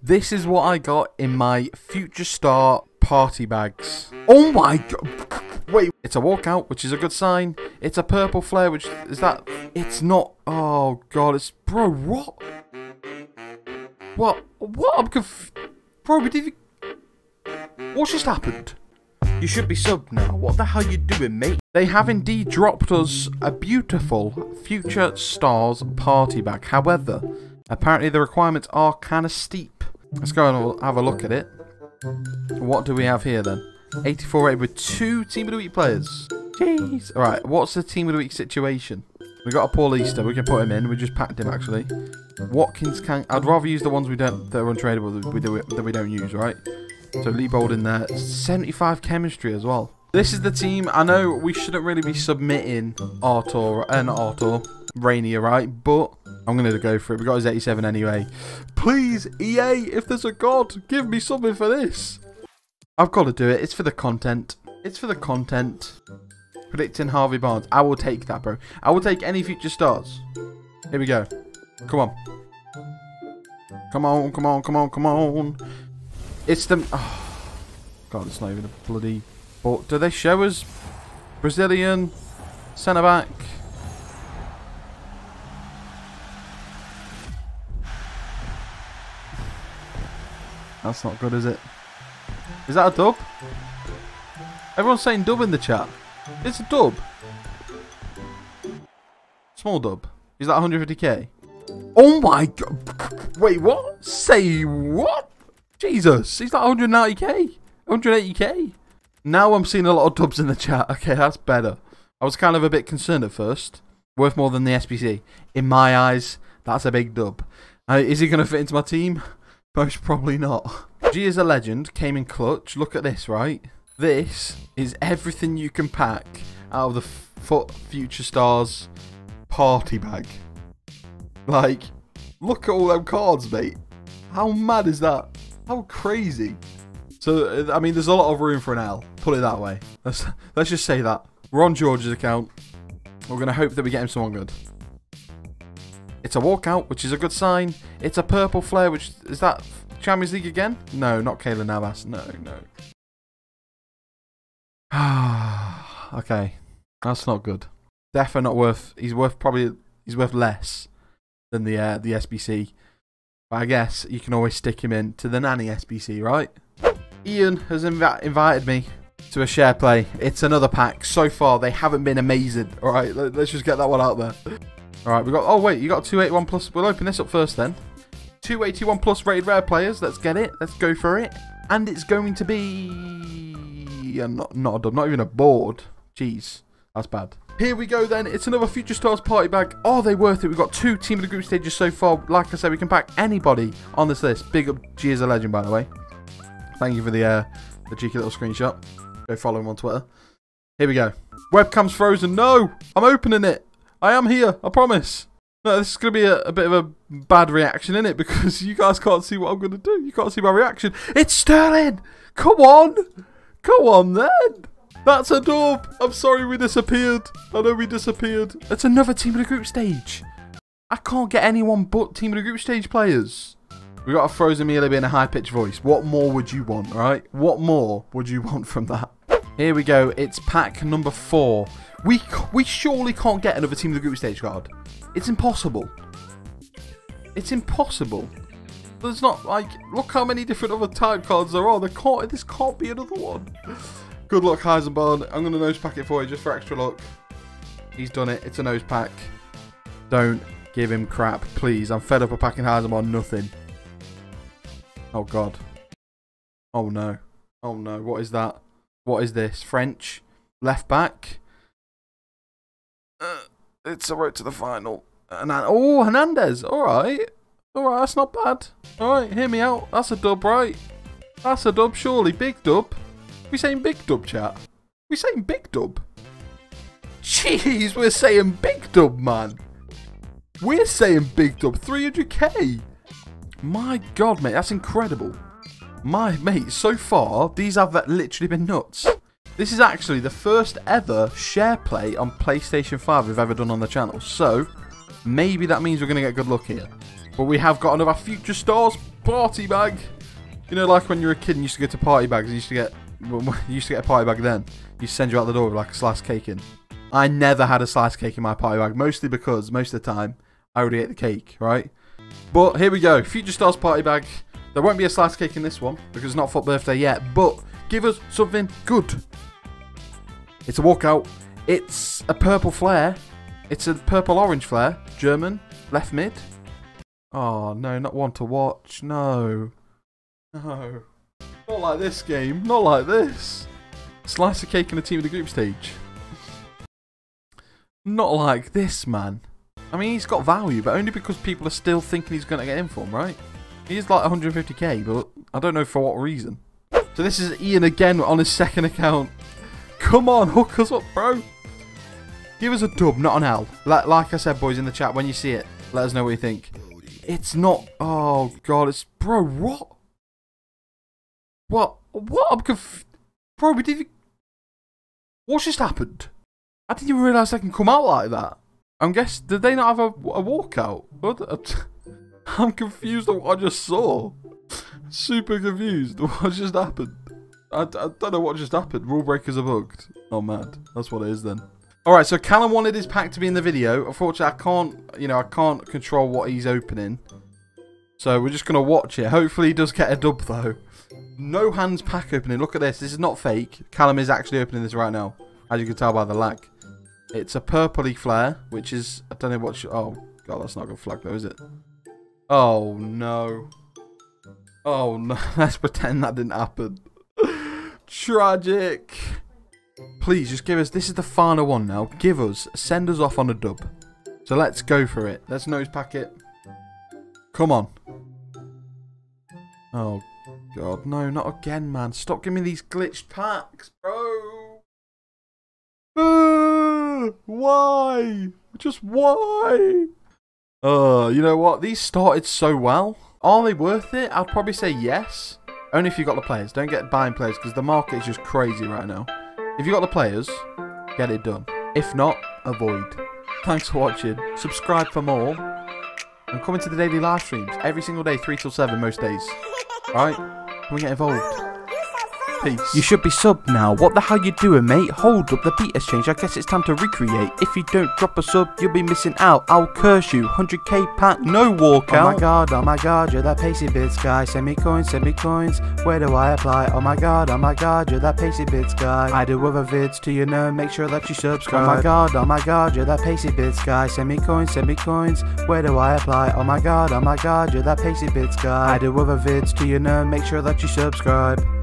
This is what I got in my Future Star party bags. Oh my god. Wait. It's a walkout, which is a good sign. It's a purple flare, which is that. It's not. Oh god. It's. Bro, what? What? What? I'm confused. Bro, we didn't. What's just happened? You should be subbed now. What the hell are you doing, mate? They have indeed dropped us a beautiful Future Stars party bag. However, apparently the requirements are kind of steep. Let's go and have a look at it. What do we have here then? 84 rated with 2 Team of the Week players. Jeez. Alright, what's the Team of the Week situation? We got a Paul Easter. We can put him in. We just packed him, actually. Watkins can... I'd rather use the ones we don't, that are untradeable that we don't use, right? So Leibold in there. 75 chemistry as well. This is the team. I know we shouldn't really be submitting Artur and Artur Rainier, right? But I'm going to go for it. We got his 87 anyway. Please, EA, if there's a god, give me something for this. I've got to do it. It's for the content. It's for the content. Predicting Harvey Barnes. I will take that, bro. I will take any Future Stars. Here we go. Come on. Come on, come on, come on, come on. It's the... Oh, God, it's not even a bloody... But do they show us Brazilian centre-back? That's not good, is it? Is that a dub? Everyone's saying dub in the chat. It's a dub. Small dub. Is that 150k? Oh my god. Wait, what? Say what? Jesus, he's like 190k, 180k. Now I'm seeing a lot of dubs in the chat. Okay, that's better. I was kind of a bit concerned at first. Worth more than the SBC. In my eyes, that's a big dub. Is he going to fit into my team? Most probably not. G is a legend, came in clutch. Look at this, right? This is everything you can pack out of the Future Stars party bag. Like, look at all them cards, mate. How mad is that? How crazy. So, I mean, there's a lot of room for an L. Put it that way. Let's just say that. We're on George's account. We're going to hope that we get him someone good. It's a walkout, which is a good sign. It's a purple flare, which... Is that Champions League again? No, not Keylor Navas. No, no. Okay. That's not good. Definitely not worth... He's worth probably... He's worth less than the SBC. But I guess you can always stick him in to the nanny SBC, right? Ian has invited me to a share play. It's another pack. So far, they haven't been amazing. All right, let's just get that one out there. All right, we got... Oh, wait, you got 281 plus. We'll open this up first then. 281 plus rated rare players. Let's get it. Let's go for it. And it's going to be... Not a dub. Not even a board. Jeez, that's bad. Here we go then. It's another Future Stars party bag. Are they worth it? We've got 2 Team of the Group stages so far. Like I said, we can pack anybody on this list. Big up G is a legend, by the way. Thank you for the cheeky little screenshot. Go follow him on Twitter. Here we go. Webcam's frozen. No! I'm opening it. I am here. I promise. No, this is going to be a bit of a bad reaction, innit? Because you guys can't see what I'm going to do. You can't see my reaction. It's Sterling! Come on! Come on, then! That's a dub! I'm sorry we disappeared. I know we disappeared. It's another Team of the Group stage. I can't get anyone but Team of the Group stage players. We got a frozen Mielebi in a high-pitched voice. What more would you want, right? What more would you want from that? Here we go. It's pack number 4. We surely can't get another Team of the Group stage card. It's impossible. It's impossible. There's not, like, look how many different other type cards there are. This can't be another one. Good luck, Heisenbard. I'm going to nose pack it for you just for extra luck. He's done it. It's a nose pack. Don't give him crap, please. I'm fed up of packing Heisenbard nothing. Oh, God. Oh, no. Oh, no. What is that? What is this? French? Left back? It's a road to the final. Oh, Hernandez. All right. All right. That's not bad. All right. Hear me out. That's a dub, right? That's a dub, surely. Big dub. We saying big dub, chat? We saying big dub? Jeez, we're saying big dub, man. We're saying big dub. 300k. My god, mate, that's incredible. My mate, so far, these have literally been nuts. This is actually the first ever share play on PlayStation 5 we've ever done on the channel. So, maybe that means we're going to get good luck here. But we have got another Future Stars party bag. You know, like when you were a kid and you used to go to party bags, you used to get a party bag then. You send you out the door with like a slice of cake in. I never had a slice of cake in my party bag, mostly because most of the time I already ate the cake, right? But here we go, Future Stars party bag. There won't be a slice of cake in this one because it's not for birthday yet, but give us something good. It's a walkout. It's a purple flare. It's a purple-orange flare. German. Left mid. Oh, no, not one to watch. No. No. Not like this game. Not like this. Slice of cake in the team of the group stage. Not like this, man. I mean, he's got value, but only because people are still thinking he's going to get in for him, right? He is like 150k, but I don't know for what reason. So this is Ian again on his second account. Come on, hook us up, bro. Give us a dub, not an L. Like I said, boys, in the chat, when you see it, let us know what you think. It's not... Oh, God, it's... Bro, what? What? What? I'm confused. Bro, we didn't... What's just happened? I didn't even realise they can come out like that. I'm guessing... Did they not have a walkout? I'm confused on what I just saw. Super confused on what just happened. I don't know what just happened. Rule breakers are bugged. Oh, mad. That's what it is then. Alright, so Callum wanted his pack to be in the video. Unfortunately, I can't control what he's opening. So we're just going to watch it. Hopefully he does get a dub though. No hands pack opening. Look at this. This is not fake. Callum is actually opening this right now. As you can tell by the lag. It's a purpley flare, which is... I don't know what... Oh, God, that's not a good flag though, is it? Oh, no. Oh, no. Let's pretend that didn't happen. Tragic. Please, just give us... This is the final one now. Give us... Send us off on a dub. So let's go for it. Let's nose pack it. Come on. Oh, God. No, not again, man. Stop giving me these glitched packs, bro. Why? Just why? You know what? These started so well. Are they worth it? I'd probably say yes. Only if you've got the players. Don't get buying players because the market is just crazy right now. If you've got the players, get it done. If not, avoid. Thanks for watching. Subscribe for more. And come into the daily live streams. Every single day, 3 till 7 most days. Alright? Can we get involved? Peace. You should be subbed now. What the hell you doing, mate? Hold up, the beat has changed. I guess it's time to recreate. If you don't drop a sub, you'll be missing out. I'll curse you. 100k pack, no walkout. Oh my god, you're that pacey bits guy. Send me coins, send me coins. Where do I apply? Oh my god, you're that pacey bits guy. I do other vids to you know. Make sure that you subscribe. Oh my god, you're that pacey bits guy. Send me coins, send me coins. Where do I apply? Oh my god, you're that pacey bits guy. I do other vids to you know. Make sure that you subscribe.